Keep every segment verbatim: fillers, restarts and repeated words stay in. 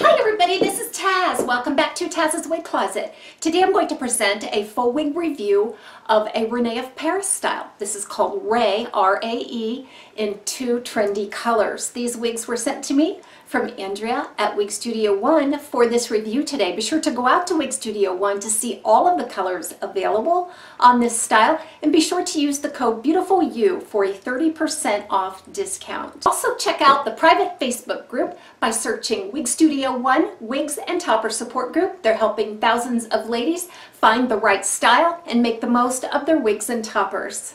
Hi everybody, this is Taz. Welcome back to Taz's Wig Closet. Today I'm going to present a full wig review of a Renee of Paris style. This is called Rae, R A E, in two trendy colors. These wigs were sent to me from Andrea at Wig Studio One for this review today. Be sure to go out to Wig Studio One to see all of the colors available on this style, and be sure to use the code Beautifulyou for a thirty percent off discount. Also check out the private Facebook group by searching Wig Studio One Wigs and Topper Support Group. They're helping thousands of ladies find the right style and make the most of their wigs and toppers.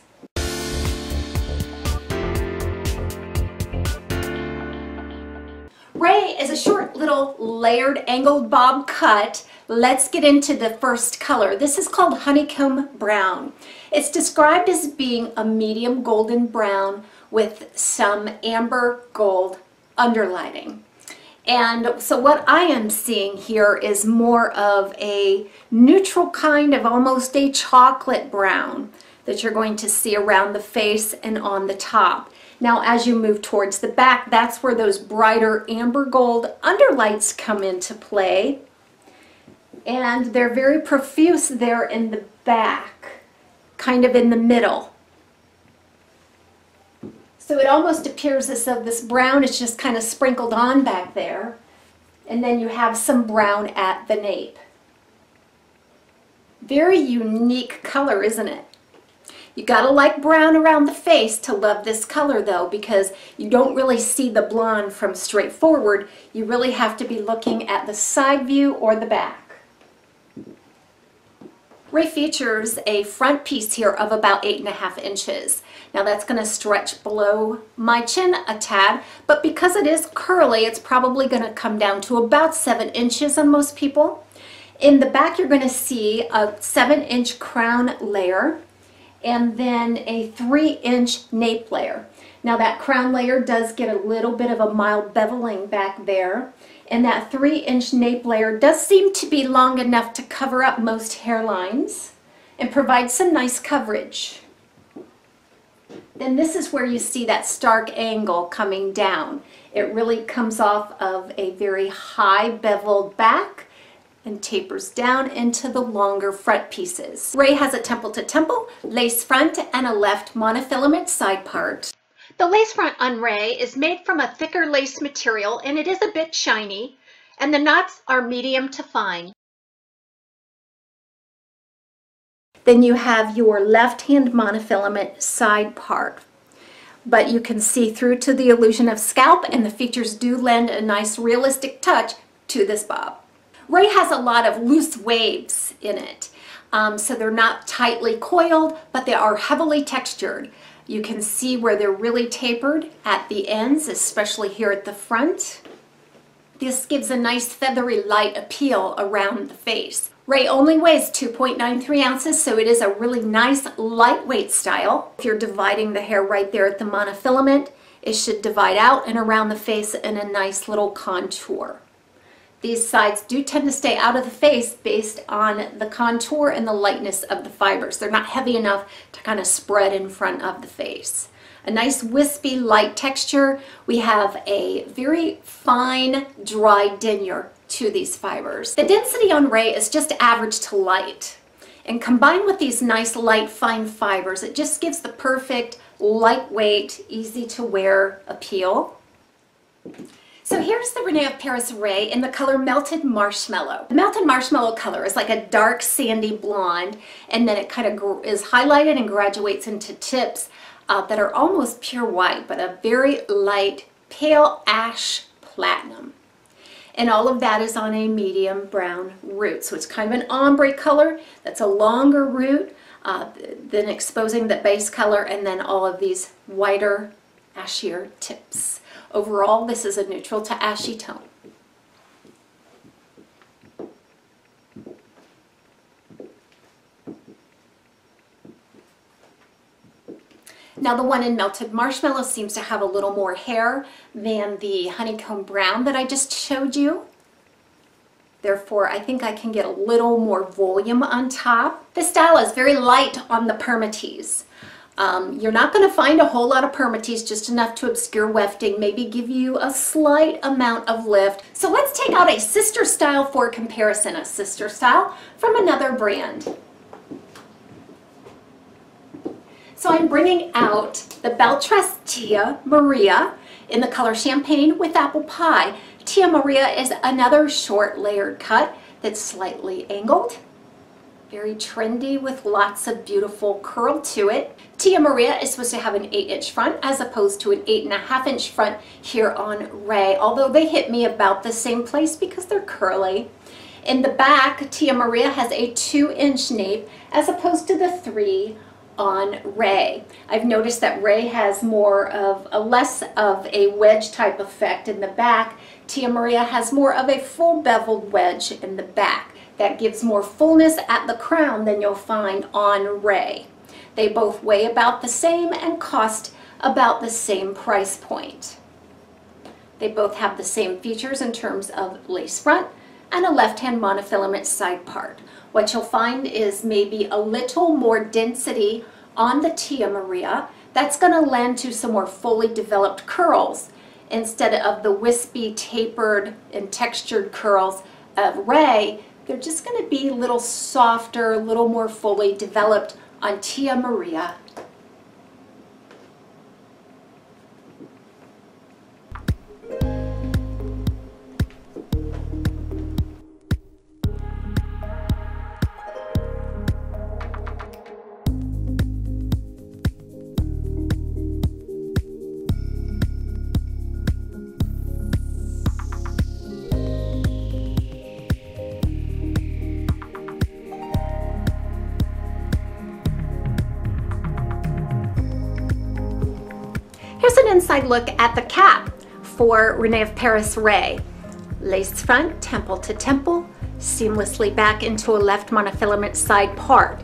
Rae is a short little layered angled bob cut. Let's get into the first color. This is called Honeycomb Brown. It's described as being a medium golden brown with some amber gold underlining. And so what I am seeing here is more of a neutral kind of almost a chocolate brown that you're going to see around the face and on the top. Now as you move towards the back, that's where those brighter amber gold underlights come into play. And they're very profuse there in the back, kind of in the middle. So it almost appears as though this brown is just kind of sprinkled on back there. And then you have some brown at the nape. Very unique color, isn't it? You gotta like brown around the face to love this color though, because you don't really see the blonde from straight forward. You really have to be looking at the side view or the back. Rae features a front piece here of about eight and a half inches. Now that's gonna stretch below my chin a tad, but because it is curly, it's probably gonna come down to about seven inches on most people. In the back, you're gonna see a seven inch crown layer, and then a three inch nape layer. Now that crown layer does get a little bit of a mild beveling back there, and that three inch nape layer does seem to be long enough to cover up most hairlines and provide some nice coverage. Then this is where you see that stark angle coming down. It really comes off of a very high beveled back and tapers down into the longer front pieces. Rae has a temple-to-temple, lace front, and a left monofilament side part. The lace front on Rae is made from a thicker lace material, and it is a bit shiny, and the knots are medium to fine. Then you have your left-hand monofilament side part, but you can see through to the illusion of scalp, and the features do lend a nice realistic touch to this bob. Rae has a lot of loose waves in it, um, so they're not tightly coiled, but they are heavily textured. You can see where they're really tapered at the ends, especially here at the front. This gives a nice feathery light appeal around the face. Rae only weighs two point nine three ounces, so it is a really nice lightweight style. If you're dividing the hair right there at the monofilament, it should divide out and around the face in a nice little contour. These sides do tend to stay out of the face based on the contour and the lightness of the fibers. They're not heavy enough to kind of spread in front of the face. A nice wispy light texture. We have a very fine dry denier to these fibers. The density on Rae is just average to light, and combined with these nice light fine fibers, it just gives the perfect lightweight, easy to wear appeal. So here's the Renee of Paris Rae in the color Melted Marshmallow. The Melted Marshmallow color is like a dark sandy blonde, and then it kind of is highlighted and graduates into tips uh, that are almost pure white, but a very light pale ash platinum. And all of that is on a medium brown root. So it's kind of an ombre color that's a longer root uh, than exposing the base color, and then all of these whiter ashier tips. Overall, this is a neutral to ashy tone. Now the one in Melted Marshmallow seems to have a little more hair than the Honeycomb Brown that I just showed you. Therefore, I think I can get a little more volume on top. This style is very light on the permatease. Um, you're not going to find a whole lot of permatease, just enough to obscure wefting, maybe give you a slight amount of lift. So let's take out a sister style for comparison, a sister style from another brand. So I'm bringing out the Belle Tress Tia Maria in the color Champagne with Apple Pie. Tia Maria is another short layered cut that's slightly angled. Very trendy with lots of beautiful curl to it. Tia Maria is supposed to have an eight inch front as opposed to an eight and a half inch front here on Rae, although they hit me about the same place because they're curly. In the back, Tia Maria has a two inch nape as opposed to the three on Rae. I've noticed that Rae has more of a less of a wedge type effect in the back. Tia Maria has more of a full beveled wedge in the back. That gives more fullness at the crown than you'll find on Rae. They both weigh about the same and cost about the same price point. They both have the same features in terms of lace front and a left-hand monofilament side part. What you'll find is maybe a little more density on the Tia Maria. That's going to lend to some more fully developed curls instead of the wispy, tapered, and textured curls of Rae. They're just going to be a little softer, a little more fully developed on Tia Maria. Inside look at the cap for Renee of Paris Rae. Lace front, temple to temple, seamlessly back into a left monofilament side part.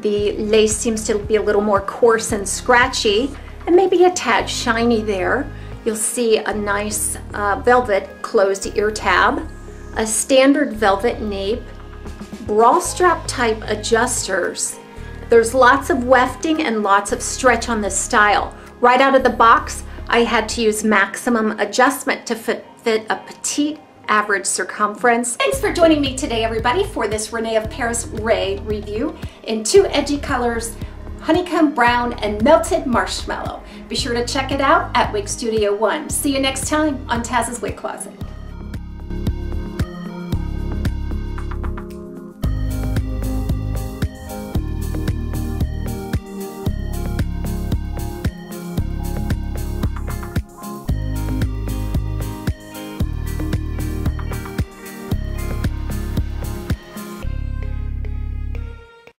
The lace seems to be a little more coarse and scratchy and maybe a tad shiny there. You'll see a nice uh, velvet closed ear tab, a standard velvet nape, bra strap type adjusters. There's lots of wefting and lots of stretch on this style. Right out of the box, I had to use maximum adjustment to fit, fit a petite average circumference. Thanks for joining me today, everybody, for this Renee of Paris Rae review in two edgy colors, Honeycomb Brown and Melted Marshmallow. Be sure to check it out at Wig Studio One. See you next time on Taz's Wig Closet.